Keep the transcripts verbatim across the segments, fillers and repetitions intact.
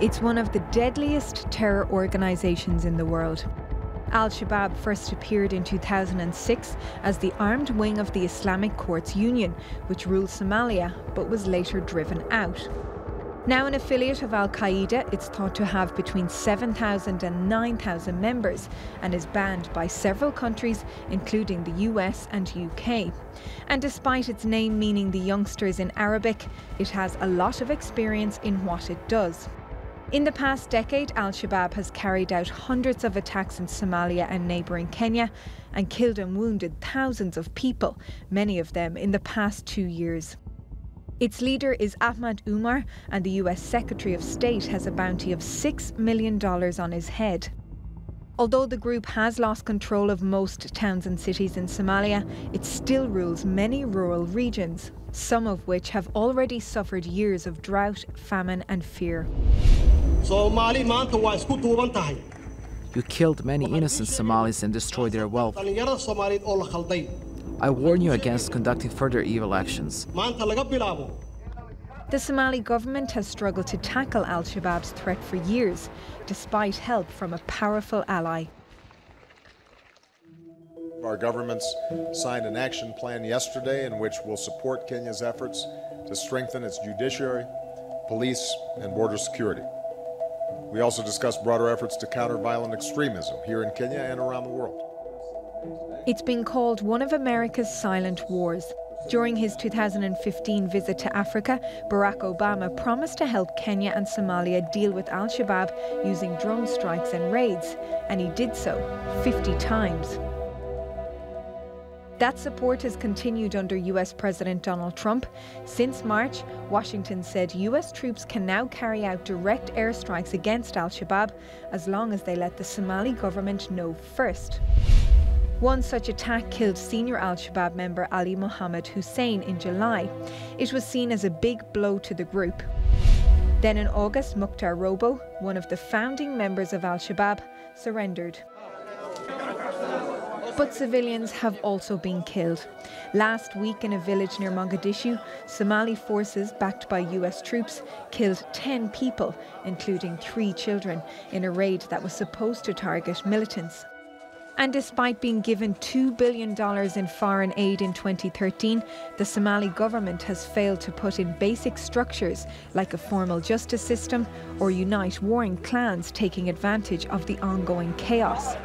It's one of the deadliest terror organizations in the world. Al-Shabaab first appeared in two thousand six as the armed wing of the Islamic Courts Union, which ruled Somalia but was later driven out. Now an affiliate of Al-Qaeda, it's thought to have between seven thousand and nine thousand members and is banned by several countries, including the U S and U K. And despite its name meaning the youngsters in Arabic, it has a lot of experience in what it does. In the past decade, Al-Shabaab has carried out hundreds of attacks in Somalia and neighbouring Kenya and killed and wounded thousands of people, many of them in the past two years. Its leader is Ahmad Umar, and the U S Secretary of State has a bounty of six million dollars on his head. Although the group has lost control of most towns and cities in Somalia, it still rules many rural regions, some of which have already suffered years of drought, famine and fear. You killed many innocent Somalis and destroyed their wealth. I warn you against conducting further evil actions. The Somali government has struggled to tackle Al-Shabaab's threat for years, despite help from a powerful ally. Our governments signed an action plan yesterday in which will support Kenya's efforts to strengthen its judiciary, police, and border security. We also discussed broader efforts to counter violent extremism here in Kenya and around the world. It's been called one of America's silent wars. During his two thousand fifteen visit to Africa, Barack Obama promised to help Kenya and Somalia deal with Al-Shabaab using drone strikes and raids, and he did so fifty times. That support has continued under U S President Donald Trump. Since March, Washington said U S troops can now carry out direct airstrikes against Al-Shabaab as long as they let the Somali government know first. One such attack killed senior Al-Shabaab member Ali Mohammed Hussein in July. It was seen as a big blow to the group. Then in August, Mukhtar Robow, one of the founding members of Al-Shabaab, surrendered. But civilians have also been killed. Last week in a village near Mogadishu, Somali forces backed by U S troops killed ten people, including three children, in a raid that was supposed to target militants. And despite being given two billion dollars in foreign aid in twenty thirteen, the Somali government has failed to put in basic structures like a formal justice system or unite warring clans taking advantage of the ongoing chaos.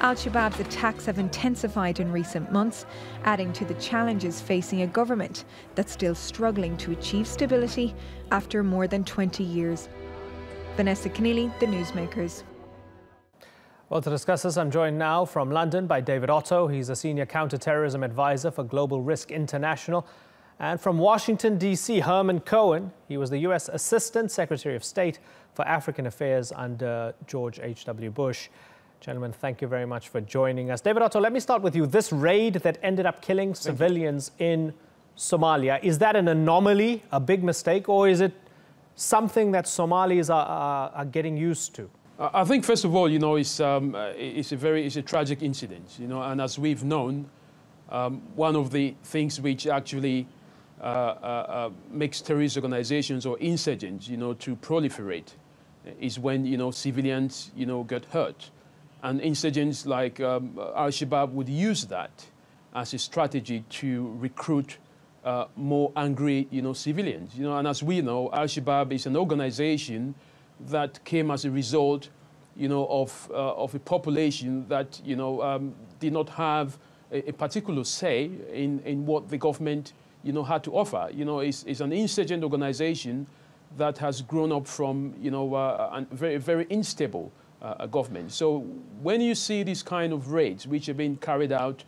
Al-Shabaab's attacks have intensified in recent months, adding to the challenges facing a government that's still struggling to achieve stability after more than twenty years. Vanessa Keneally, The Newsmakers. Well, to discuss this, I'm joined now from London by David Otto. He's a senior counterterrorism advisor for Global Risk International. And from Washington, D C, Herman Cohen. He was the U S Assistant Secretary of State for African Affairs under George H W Bush. Gentlemen, thank you very much for joining us. David Otto, let me start with you. This raid that ended up killing civilians in Somalia, is that an anomaly, a big mistake, or is it something that Somalis are, are, are getting used to? I think, first of all, you know, it's, um, it's, a, very, it's a tragic incident, you know, and as we've known, um, one of the things which actually uh, uh, makes terrorist organizations or insurgents, you know, to proliferate is when, you know, civilians, you know, get hurt. And insurgents like um, Al-Shabaab would use that as a strategy to recruit uh, more angry, you know, civilians. You know, and as we know, Al-Shabaab is an organization that came as a result, you know, of, uh, of a population that, you know, um, did not have a, a particular say in, in what the government, you know, had to offer. You know, it's, it's an insurgent organization that has grown up from, you know, uh, a very, very instable Uh, a government. So when you see these kind of raids, which have been carried out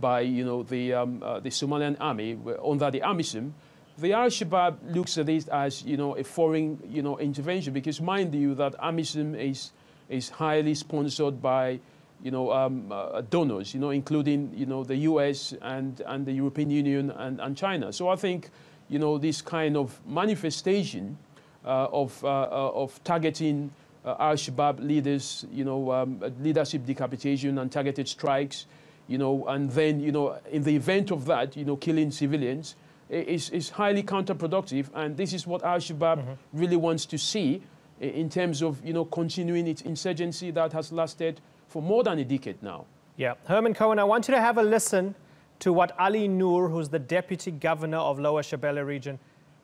by, you know, the um, uh, the Somalian army under the Amisom, the Al-Shabaab looks at it as, you know, a foreign, you know, intervention, because mind you that Amisom is is highly sponsored by, you know, um, uh, donors, you know, including, you know, the U S and and the European Union and and China. So I think, you know, this kind of manifestation uh, of uh, of targeting Uh, Al-Shabaab leaders, you know, um, leadership decapitation and targeted strikes, you know, and then, you know, in the event of that, you know, killing civilians is, is highly counterproductive, and this is what Al-Shabaab mm-hmm. really wants to see in terms of, you know, continuing its insurgency that has lasted for more than a decade now. Yeah. Herman Cohen, I want you to have a listen to what Ali Noor, who's the deputy governor of Lower Shabelle region,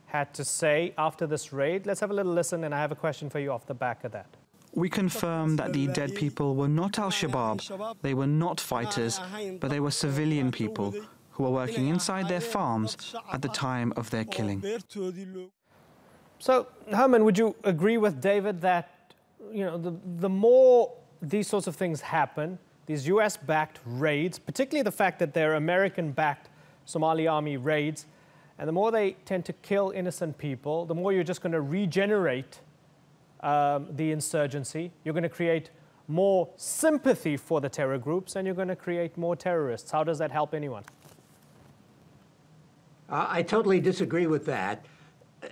had to say after this raid. Let's have a little listen, and I have a question for you off the back of that. We confirm that the dead people were not Al-Shabaab. They were not fighters, but they were civilian people who were working inside their farms at the time of their killing. So, Herman, would you agree with David that, you know, the, the more these sorts of things happen, these U S-backed raids, particularly the fact that they're American-backed Somali army raids, and the more they tend to kill innocent people, the more you're just going to regenerate um, the insurgency. You're going to create more sympathy for the terror groups, and you're going to create more terrorists. How does that help anyone? Uh, I totally disagree with that.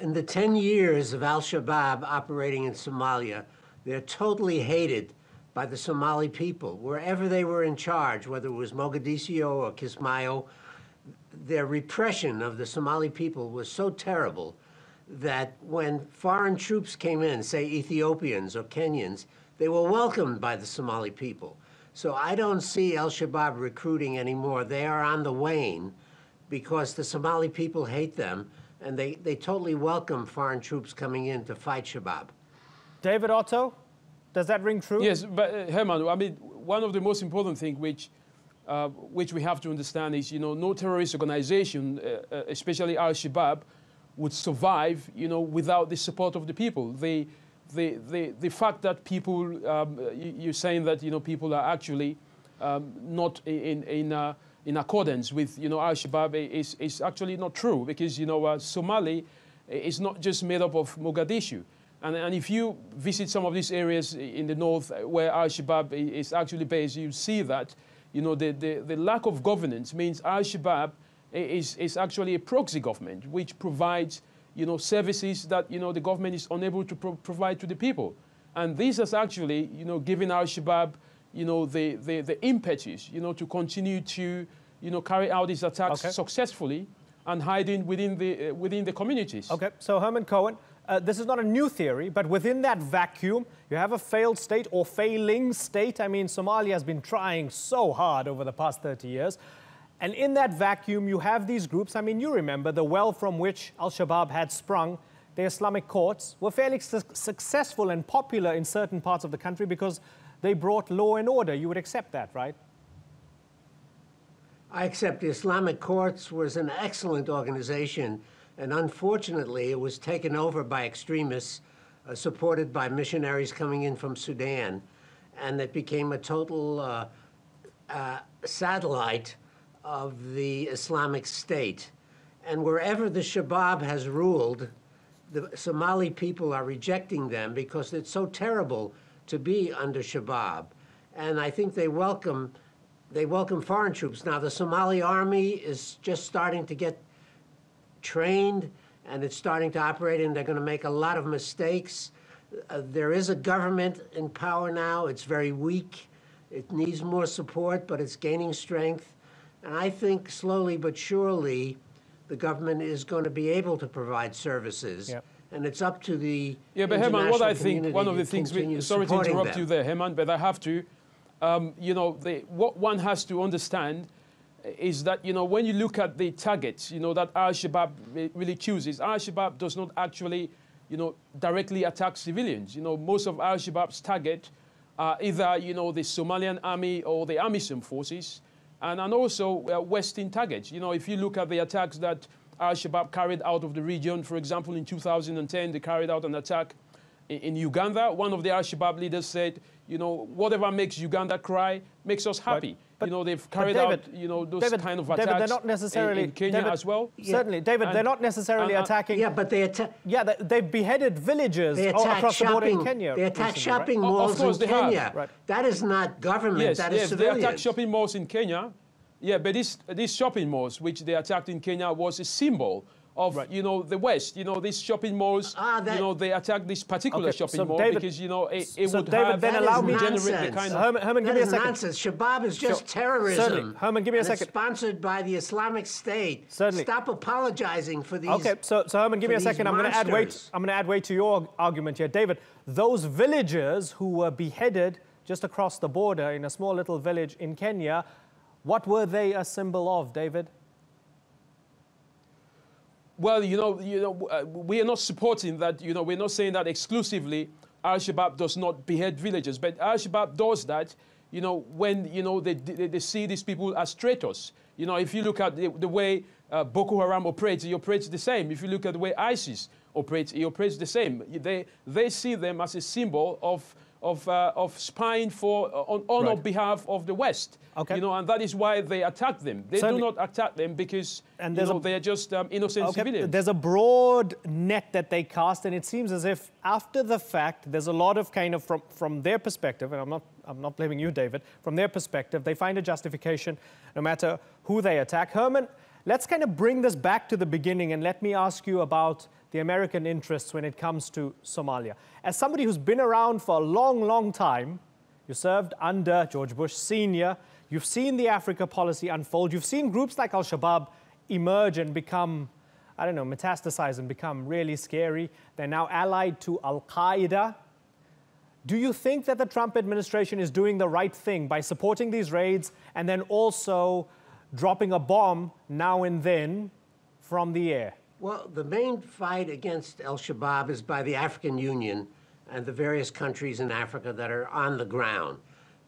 In the ten years of Al-Shabaab operating in Somalia, they're totally hated by the Somali people. Wherever they were in charge, whether it was Mogadishu or Kismayo, their repression of the Somali people was so terrible that when foreign troops came in, say Ethiopians or Kenyans, they were welcomed by the Somali people. So I don't see Al-Shabaab recruiting anymore. They are on the wane because the Somali people hate them, and they, they totally welcome foreign troops coming in to fight Shabaab. David Otto, does that ring true? Yes, but uh, Herman, I mean, one of the most important things which, uh, which we have to understand is, you know, no terrorist organization, uh, especially Al-Shabaab, would survive, you know, without the support of the people. The, the, the, the fact that people, um, you're saying that, you know, people are actually um, not in, in uh, in accordance with, you know, Al-Shabaab is, is actually not true, because, you know, uh, Somali is not just made up of Mogadishu. And, and if you visit some of these areas in the north where Al-Shabaab is actually based, you see that, you know, the, the, the lack of governance means Al-Shabaab is, is actually a proxy government, which provides, you know, services that, you know, the government is unable to pro provide to the people. And this has actually, you know, given Al-Shabaab, you know, the, the, the impetus, you know, to continue to, you know, carry out these attacks okay. successfully and hiding within the, uh, within the communities. Okay, so Herman Cohen, uh, this is not a new theory, but within that vacuum, you have a failed state or failing state. I mean, Somalia has been trying so hard over the past thirty years. And in that vacuum, you have these groups. I mean, you remember the well from which Al-Shabaab had sprung. The Islamic courts were fairly su successful and popular in certain parts of the country because they brought law and order. You would accept that, right? I accept the Islamic Courts was an excellent organization, and unfortunately it was taken over by extremists uh, supported by missionaries coming in from Sudan, and it became a total uh, uh, satellite of the Islamic State. And wherever the Shabaab has ruled, the Somali people are rejecting them because it's so terrible to be under Shabaab. And I think they welcome, they welcome foreign troops. Now, the Somali army is just starting to get trained, and it's starting to operate, and they're going to make a lot of mistakes. Uh, there is a government in power now. It's very weak. It needs more support, but it's gaining strength. And I think slowly but surely, the government is going to be able to provide services. Yep. And it's up to the yeah, but Herman, what I think, one of the things, we, sorry to interrupt them. you there, Herman, but I have to, um, you know, the, what one has to understand is that, you know, when you look at the targets, you know, that Al-Shabaab really chooses, Al-Shabaab does not actually, you know, directly attack civilians. You know, most of Al-Shabaab's target are either, you know, the Somalian army or the Amisom forces, and, and also uh, Western targets. You know, if you look at the attacks that Al-Shabaab carried out of the region. For example, in two thousand ten, they carried out an attack in, in Uganda. One of the Al-Shabaab leaders said, you know, whatever makes Uganda cry makes us happy. Right. But, you know, they've carried David, out, you know, those David, kind of attacks David, they're not necessarily, in, in Kenya David, as well. Certainly, yeah. David, and, they're not necessarily and, uh, attacking... Yeah, but they attack... Yeah, they, they've beheaded villages they all across shopping, the border in Kenya. They attack recently, shopping right? malls oh, in Kenya. Right. That is not government, yes, that yes, is civilians. Yes, they attack shopping malls in Kenya. Yeah, but these, these shopping malls, which they attacked in Kenya, was a symbol of, right. you know, the West. You know, these shopping malls, ah, that, you know, they attack this particular okay, shopping so mall David, because, you know, it, it so would David, have... then allow me generate the kind of... Herman, Herman give me a second. Nonsense. Shabaab is just sure. terrorism. Certainly. Herman, give me a second. It's sponsored by the Islamic State. Certainly. Stop apologizing for these Okay, so, so Herman, give me a second. I'm going to add weight. I'm going to add weight to your argument here. David, those villagers who were beheaded just across the border in a small little village in Kenya, what were they a symbol of, David? Well, you know, you know, uh, we are not supporting that. You know, we're not saying that exclusively Al-Shabaab does not behead villagers, but Al-Shabaab does that, you know, when, you know, they, they, they see these people as traitors. You know, if you look at the, the way uh, Boko Haram operates, he operates the same. If you look at the way ISIS operates, he operates the same. They, they see them as a symbol of... Of, uh, of spying for, uh, on, on right. behalf of the West, okay. you know, and that is why they attack them. They Certainly. do not attack them because, and you know, they are just um, innocent okay. civilians. There's a broad net that they cast, and it seems as if after the fact, there's a lot of kind of, from, from their perspective, and I'm not, I'm not blaming you, David, from their perspective, they find a justification no matter who they attack. Herman, let's kind of bring this back to the beginning, and let me ask you about the American interests when it comes to Somalia. As somebody who's been around for a long, long time, you served under George Bush Senior, you've seen the Africa policy unfold, you've seen groups like Al-Shabaab emerge and become, I don't know, metastasize and become really scary. They're now allied to Al-Qaeda. Do you think that the Trump administration is doing the right thing by supporting these raids and then also dropping a bomb now and then from the air? Well, the main fight against Al-Shabaab is by the African Union and the various countries in Africa that are on the ground.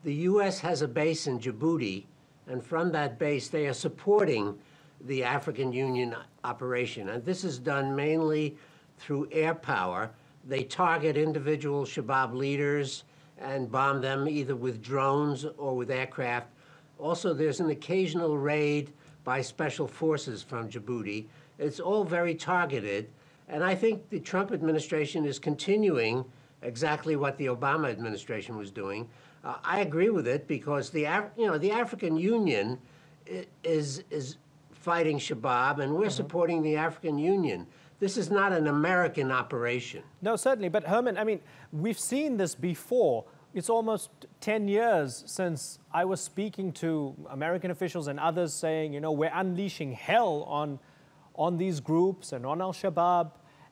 The U S has a base in Djibouti, and from that base, they are supporting the African Union operation. And this is done mainly through air power. They target individual Shabaab leaders and bomb them either with drones or with aircraft. Also, there's an occasional raid by special forces from Djibouti. It's all very targeted, and I think the Trump administration is continuing exactly what the Obama administration was doing. Uh, I agree with it because the Af you know the African Union is is fighting Shabaab, and we're mm-hmm. supporting the African Union. This is not an American operation. No, certainly, but Herman, I mean, we've seen this before. It's almost ten years since I was speaking to American officials and others saying, you know, we're unleashing hell on. on these groups and on Al-Shabaab,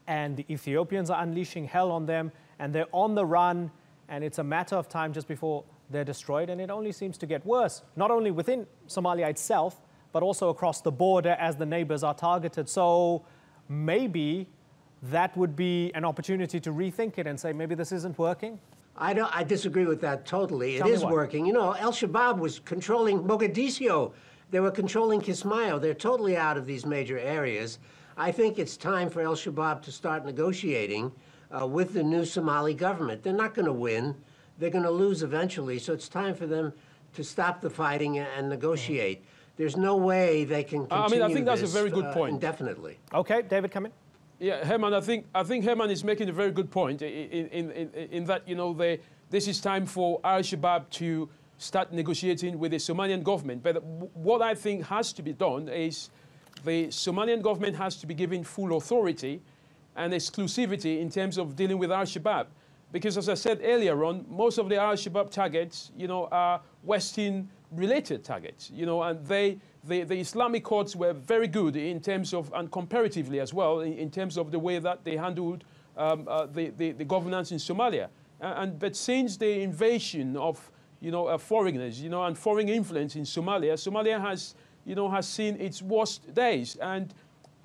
and the Ethiopians are unleashing hell on them, and they're on the run, and it's a matter of time just before they're destroyed, and it only seems to get worse, not only within Somalia itself, but also across the border as the neighbors are targeted. So maybe that would be an opportunity to rethink it and say, maybe this isn't working? I, don't, I disagree with that totally. It is working. You know, Al-Shabaab was controlling Mogadishu. They were controlling Kismayo. They're totally out of these major areas. I think it's time for Al-Shabaab to start negotiating uh, with the new Somali government. They're not going to win. They're going to lose eventually, so it's time for them to stop the fighting and negotiate. There's no way they can continue I mean, I think that's this, a very good point. Uh, indefinitely. Okay, David, come in. Yeah, Herman, I think, I think Herman is making a very good point in, in, in, in that, you know, they, this is time for Al-Shabaab to start negotiating with the Somalian government. But what I think has to be done is the Somalian government has to be given full authority and exclusivity in terms of dealing with Al-Shabaab. Because as I said earlier on, most of the Al-Shabaab targets, you know, are Western-related targets, you know, and they, they, the Islamic courts were very good in terms of, and comparatively as well, in, in terms of the way that they handled um, uh, the, the, the governance in Somalia. And, and, but since the invasion of you know, uh, foreigners, you know, and foreign influence in Somalia. Somalia has, you know, has seen its worst days. And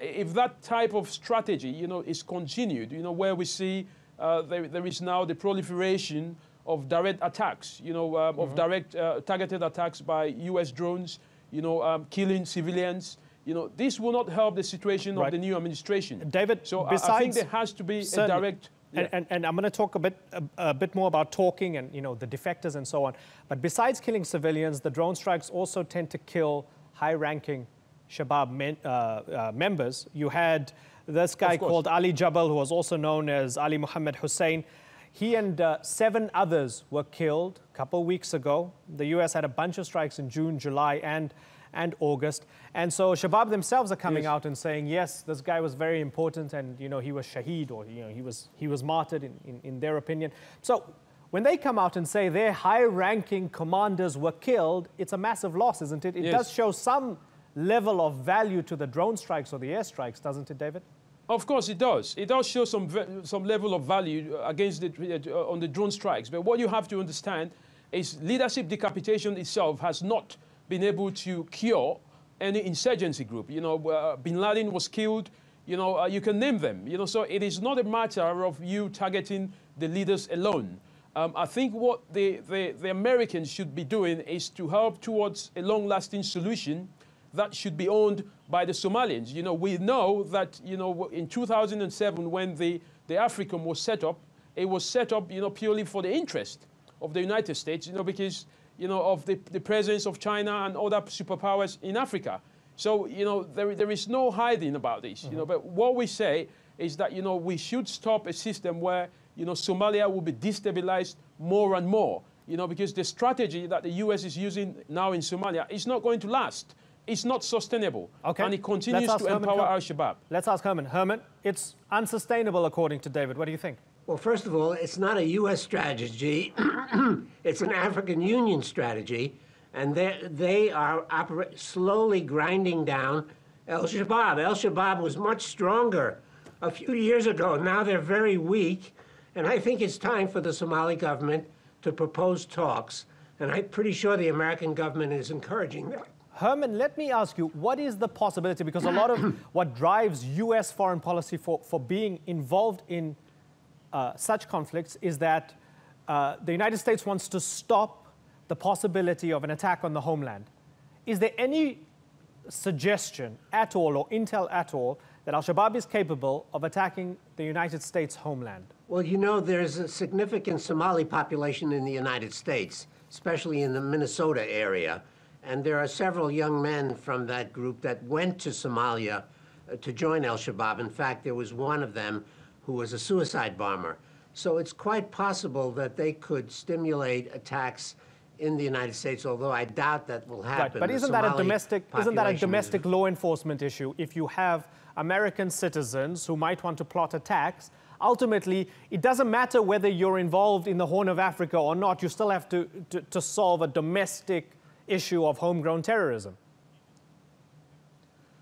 if that type of strategy, you know, is continued, you know, where we see uh, there, there is now the proliferation of direct attacks, you know, um, mm-hmm. of direct uh, targeted attacks by U S drones, you know, um, killing civilians, you know, this will not help the situation right. of the new administration. David, so besides, I think there has to be certainly. a direct... Yeah. And, and, and I'm going to talk a bit, a, a bit more about talking and, you know, the defectors and so on. But besides killing civilians, the drone strikes also tend to kill high-ranking Shabaab men, uh, uh, members. You had this guy called Ali Jabal, who was also known as Ali Mohammed Hussein. He and uh, seven others were killed a couple of weeks ago. The U S had a bunch of strikes in June, July, and and August. And so Shabaab themselves are coming yes. out and saying, yes, this guy was very important, and you know he was shaheed, or you know he was he was martyred in, in, in their opinion. So when they come out and say their high-ranking commanders were killed, it's a massive loss, isn't it? It yes. does show some level of value to the drone strikes or the airstrikes, doesn't it, David? Of course it does. It does show some, some level of value against the, uh, on the drone strikes. But what you have to understand is leadership decapitation itself has not been able to cure any insurgency group. You know, uh, Bin Laden was killed. You know, uh, you can name them. You know, so it is not a matter of you targeting the leaders alone. Um, I think what the, the, the Americans should be doing is to help towards a long-lasting solution that should be owned by the Somalians. You know, we know that, you know, in two thousand seven, when the, the AFRICOM was set up, it was set up, you know, purely for the interest of the United States, you know, because, you know, of the, the presence of China and other superpowers in Africa. So, you know, there, there is no hiding about this, mm-hmm. you know, but what we say is that, you know, we should stop a system where, you know, Somalia will be destabilized more and more, you know, because the strategy that the U S is using now in Somalia is not going to last. It's not sustainable, okay. and it continues to Herman empower Al-Shabaab. Let's ask Herman. Herman, it's unsustainable, according to David. What do you think? Well, first of all, it's not a U S strategy. It's an African Union strategy, and they are oper slowly grinding down Al-Shabaab. Al-Shabaab was much stronger a few years ago. Now they're very weak, and I think it's time for the Somali government to propose talks, and I'm pretty sure the American government is encouraging them. Herman, let me ask you, what is the possibility? Because a lot of what drives U S foreign policy for, for being involved in uh, such conflicts is that uh, the United States wants to stop the possibility of an attack on the homeland. Is there any suggestion at all or intel at all that Al-Shabaab is capable of attacking the United States homeland? Well, you know, there's a significant Somali population in the United States, especially in the Minnesota area. And there are several young men from that group that went to Somalia uh, to join Al-Shabaab. In fact, there was one of them who was a suicide bomber. So it's quite possible that they could stimulate attacks in the United States, although I doubt that will happen. Right, but isn't that, a domestic, isn't that a domestic law enforcement issue? If you have American citizens who might want to plot attacks, ultimately, it doesn't matter whether you're involved in the Horn of Africa or not. You still have to, to, to solve a domestic issue of homegrown terrorism.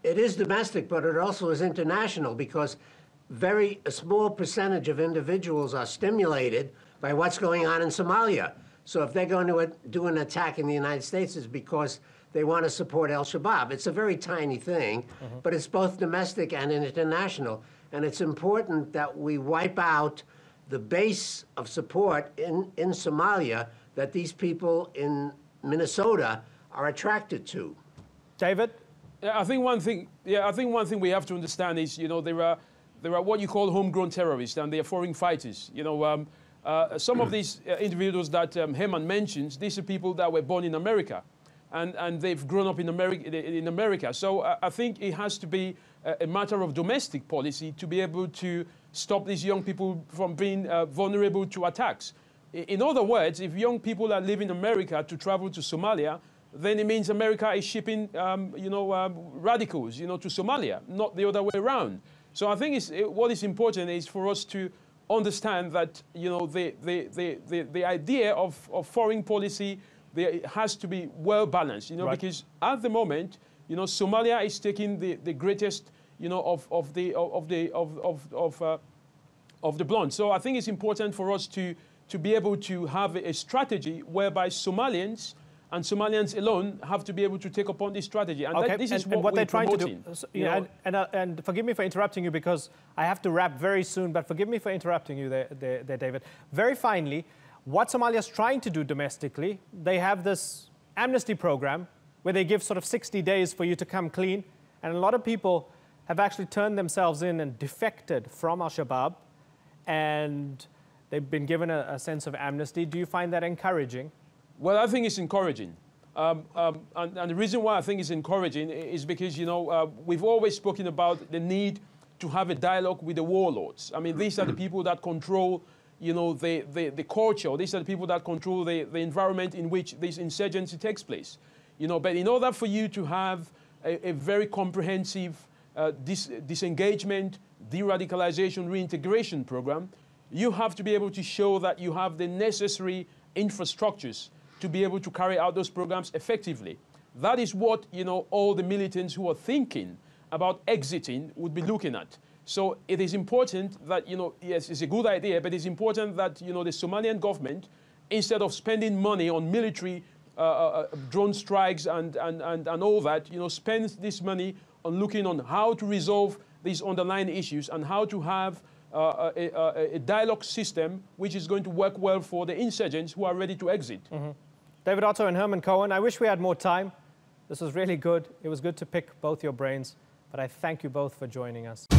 It is domestic, but it also is international, because very a small percentage of individuals are stimulated by what's going on in Somalia. So if they're going to do an attack in the United States, it's because they want to support Al-Shabaab. It's a very tiny thing, mm-hmm. but it's both domestic and international. And it's important that we wipe out the base of support in, in Somalia that these people in Minnesota are attracted to. David? Yeah, I think one thing yeah, I think one thing we have to understand is, you know, there are there are what you call homegrown terrorists, and they are foreign fighters. You know, um, uh, some of these uh, individuals that um, Herman mentions, these are people that were born in America, and, and they've grown up in America. In America. So uh, I think it has to be a matter of domestic policy to be able to stop these young people from being uh, vulnerable to attacks. In other words, if young people are leaving America to travel to Somalia, then it means America is shipping, um, you know, um, radicals, you know, to Somalia, not the other way around. So I think it's, it, what is important is for us to understand that, you know, the, the, the, the, the idea of, of foreign policy there has to be well balanced, you know, right. because at the moment, you know, Somalia is taking the, the greatest, you know, of, of the of the of of of, uh, of the blunt. So I think it's important for us to. to be able to have a strategy whereby Somalians and Somalians alone have to be able to take upon this strategy. And okay. that, this and, is what, and what we're they're trying to do. So, you know, and, and, uh, and forgive me for interrupting you, because I have to wrap very soon, but forgive me for interrupting you there, there, there David. Very finally, what Somalia's trying to do domestically, they have this amnesty program where they give sort of sixty days for you to come clean. And a lot of people have actually turned themselves in and defected from Al-Shabaab, and they've been given a, a sense of amnesty. Do you find that encouraging? Well, I think it's encouraging. Um, um, and, and the reason why I think it's encouraging is because, you know, uh, we've always spoken about the need to have a dialogue with the warlords. I mean, these are the people that control, you know, the, the, the culture. These are the people that control the, the environment in which this insurgency takes place. You know, but in order for you to have a, a very comprehensive uh, dis disengagement, de-radicalization, reintegration program, you have to be able to show that you have the necessary infrastructures to be able to carry out those programs effectively. That is what, you know, all the militants who are thinking about exiting would be looking at. So it is important that, you know, yes, it's a good idea, but it's important that, you know, the Somalian government, instead of spending money on military uh, uh, drone strikes and, and, and, and all that, you know, spends this money on looking on how to resolve these underlying issues and how to have Uh, a, a, a dialogue system which is going to work well for the insurgents who are ready to exit. Mm-hmm. David Otto and Herman Cohen, I wish we had more time. This was really good. It was good to pick both your brains, but I thank you both for joining us.